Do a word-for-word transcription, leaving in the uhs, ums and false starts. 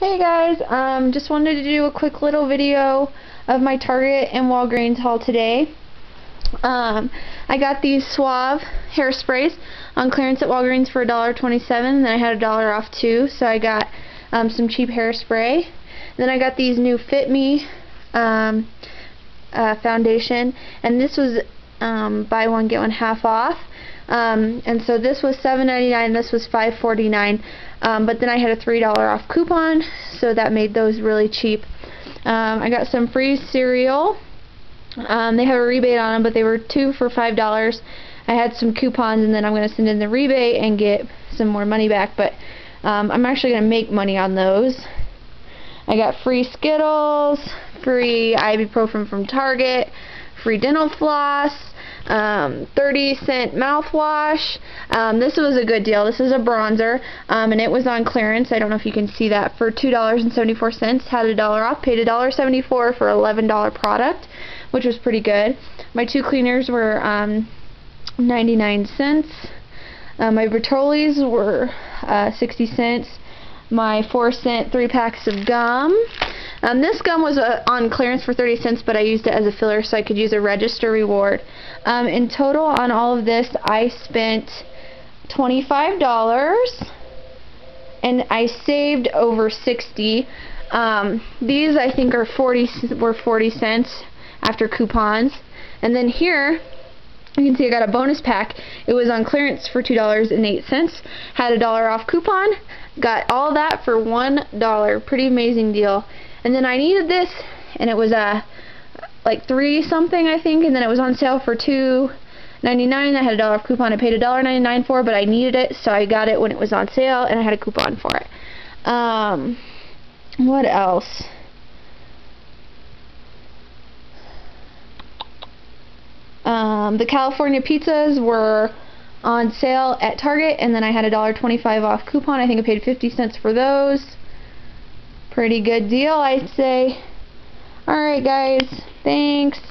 Hey guys, um, just wanted to do a quick little video of my Target and Walgreens haul today. Um, I got these Suave hairsprays on clearance at Walgreens for a dollar twenty-seven, and then I had a dollar off too, so I got um, some cheap hairspray. Then I got these new Fit Me um, uh, foundation, and this was um, buy one get one half off. Um, and so this was seven ninety-nine, this was five forty-nine, um, but then I had a three dollar off coupon, so that made those really cheap. Um, I got some free cereal. Um, they have a rebate on them, but they were two for five dollars. I had some coupons, and then I'm going to send in the rebate and get some more money back, but um, I'm actually going to make money on those. I got free Skittles, free ibuprofen from Target, free dental floss, um, thirty cent mouthwash. Um, this was a good deal. This is a bronzer, um, and it was on clearance. I don't know if you can see that, for two dollars and seventy-four cents. Had a dollar off, paid a dollar seventy-four for eleven dollar product, which was pretty good. My two cleaners were um, ninety-nine cents. Uh, my Bertolli's were uh, sixty cents. My four cent three packs of gum. Um, this gum was uh, on clearance for thirty cents, but I used it as a filler so I could use a register reward. Um, in total on all of this I spent twenty-five dollars, and I saved over sixty dollars. Um, these I think are forty were forty cents after coupons. And then here you can see I got a bonus pack. It was on clearance for two dollars and eight cents. Had a dollar off coupon. Got all that for one dollar. Pretty amazing deal. And then I needed this, and it was uh, like three something I think, and then it was on sale for two ninety-nine. I had a dollar off coupon. I paid a dollar ninety-nine for it, but I needed it, so I got it when it was on sale, and I had a coupon for it. Um, what else? Um, the California pizzas were on sale at Target, and then I had a a dollar twenty-five off coupon. I think I paid fifty cents for those. Pretty good deal, I'd say. Alright guys, thanks.